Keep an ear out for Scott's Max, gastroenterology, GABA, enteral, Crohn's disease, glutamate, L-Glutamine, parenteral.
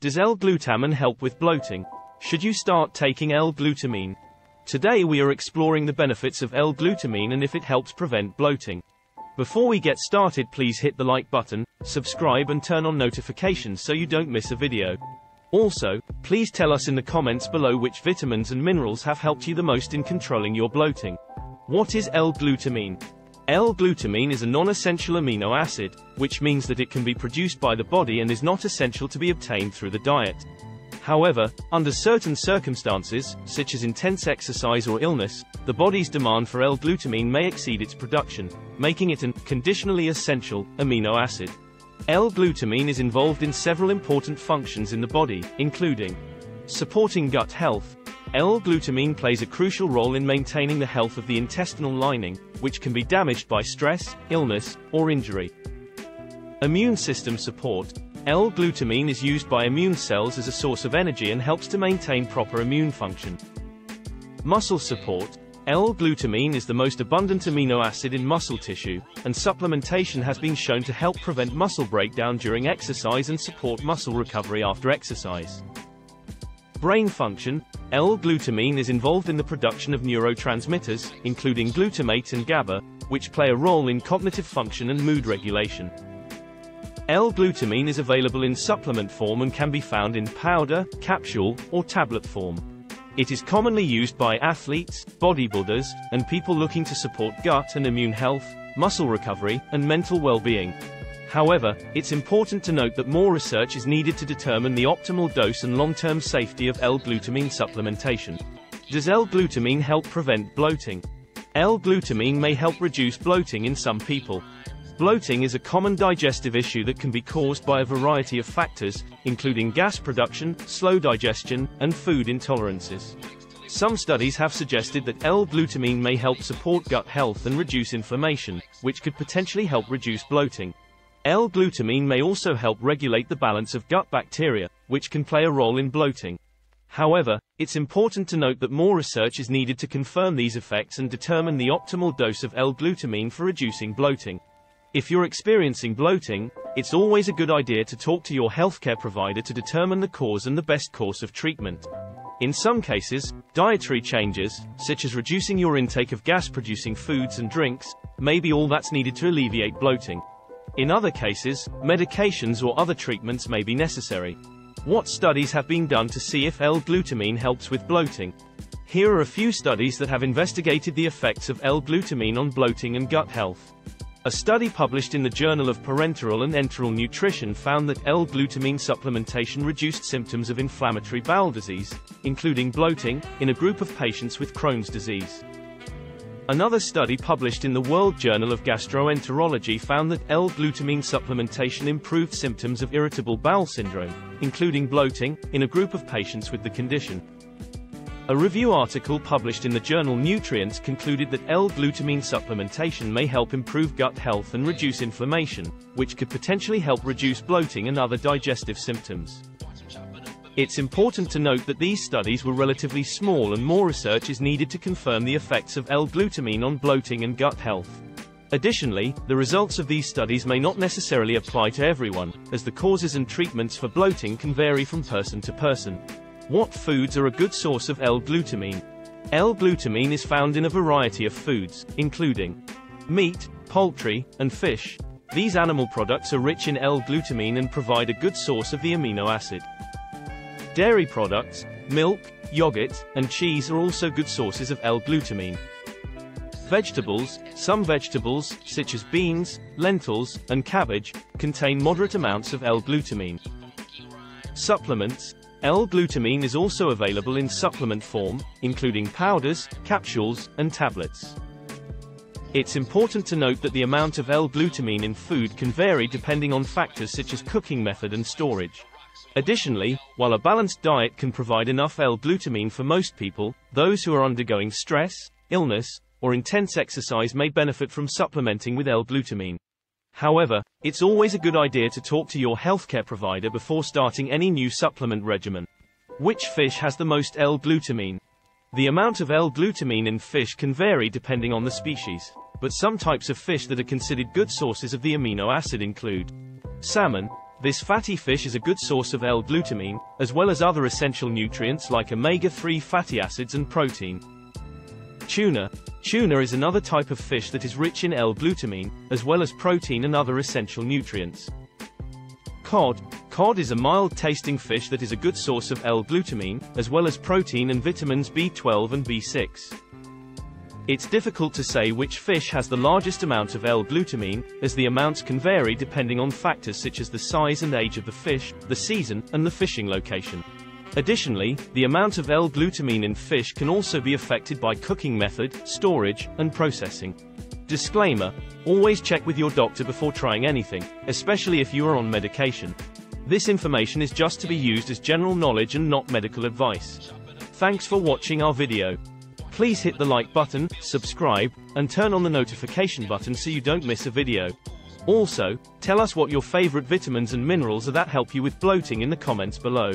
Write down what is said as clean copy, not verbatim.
Does L-glutamine help with bloating? Should you start taking L-glutamine? Today we are exploring the benefits of L-glutamine and if it helps prevent bloating. Before we get started, please hit the like button, subscribe and turn on notifications so you don't miss a video. Also, please tell us in the comments below which vitamins and minerals have helped you the most in controlling your bloating. What is L-glutamine? L-glutamine is a non-essential amino acid, which means that it can be produced by the body and is not essential to be obtained through the diet. However, under certain circumstances, such as intense exercise or illness, the body's demand for L-glutamine may exceed its production, making it a conditionally essential amino acid. L-glutamine is involved in several important functions in the body, including supporting gut health. L-glutamine plays a crucial role in maintaining the health of the intestinal lining, which can be damaged by stress, illness, or injury. Immune system support. L-glutamine is used by immune cells as a source of energy and helps to maintain proper immune function. Muscle support. L-glutamine is the most abundant amino acid in muscle tissue, and supplementation has been shown to help prevent muscle breakdown during exercise and support muscle recovery after exercise. Brain function. L-glutamine is involved in the production of neurotransmitters, including glutamate and GABA, which play a role in cognitive function and mood regulation. L-glutamine is available in supplement form and can be found in powder, capsule, or tablet form. It is commonly used by athletes, bodybuilders, and people looking to support gut and immune health, muscle recovery, and mental well-being. However, it's important to note that more research is needed to determine the optimal dose and long-term safety of L-glutamine supplementation. Does L-glutamine help prevent bloating? L-glutamine may help reduce bloating in some people. Bloating is a common digestive issue that can be caused by a variety of factors, including gas production, slow digestion, and food intolerances. Some studies have suggested that L-glutamine may help support gut health and reduce inflammation, which could potentially help reduce bloating. L-glutamine may also help regulate the balance of gut bacteria, which can play a role in bloating. However, it's important to note that more research is needed to confirm these effects and determine the optimal dose of L-glutamine for reducing bloating. If you're experiencing bloating, it's always a good idea to talk to your healthcare provider to determine the cause and the best course of treatment. In some cases, dietary changes, such as reducing your intake of gas-producing foods and drinks, may be all that's needed to alleviate bloating. In other cases, medications or other treatments may be necessary. What studies have been done to see if L-glutamine helps with bloating? Here are a few studies that have investigated the effects of L-glutamine on bloating and gut health. A study published in the Journal of Parenteral and Enteral Nutrition found that L-glutamine supplementation reduced symptoms of inflammatory bowel disease, including bloating, in a group of patients with Crohn's disease. Another study published in the World Journal of Gastroenterology found that L-glutamine supplementation improved symptoms of irritable bowel syndrome, including bloating, in a group of patients with the condition. A review article published in the journal Nutrients concluded that L-glutamine supplementation may help improve gut health and reduce inflammation, which could potentially help reduce bloating and other digestive symptoms. It's important to note that these studies were relatively small and more research is needed to confirm the effects of L-glutamine on bloating and gut health. Additionally, the results of these studies may not necessarily apply to everyone, as the causes and treatments for bloating can vary from person to person. What foods are a good source of L-glutamine? L-glutamine is found in a variety of foods, including meat, poultry, and fish. These animal products are rich in L-glutamine and provide a good source of the amino acid. Dairy products, milk, yogurt, and cheese are also good sources of L-glutamine. Vegetables. Some vegetables, such as beans, lentils, and cabbage, contain moderate amounts of L-glutamine. Supplements. L-glutamine is also available in supplement form, including powders, capsules, and tablets. It's important to note that the amount of L-glutamine in food can vary depending on factors such as cooking method and storage. Additionally, while a balanced diet can provide enough L-glutamine for most people, those who are undergoing stress, illness, or intense exercise may benefit from supplementing with L-glutamine. However, it's always a good idea to talk to your healthcare provider before starting any new supplement regimen. Which fish has the most L-glutamine? The amount of L-glutamine in fish can vary depending on the species, but some types of fish that are considered good sources of the amino acid include salmon, This fatty fish is a good source of L-glutamine, as well as other essential nutrients like omega-3 fatty acids and protein. Tuna. Tuna is another type of fish that is rich in L-glutamine, as well as protein and other essential nutrients. Cod. Cod is a mild-tasting fish that is a good source of L-glutamine, as well as protein and vitamins B12 and B6. It's difficult to say which fish has the largest amount of L-glutamine, as the amounts can vary depending on factors such as the size and age of the fish, the season, and the fishing location. Additionally, the amount of L-glutamine in fish can also be affected by cooking method, storage, and processing. Disclaimer: always check with your doctor before trying anything, especially if you are on medication. This information is just to be used as general knowledge and not medical advice. Thanks for watching our video. Please hit the like button, subscribe, and turn on the notification button so you don't miss a video. Also, tell us what your favorite vitamins and minerals are that help you with bloating in the comments below.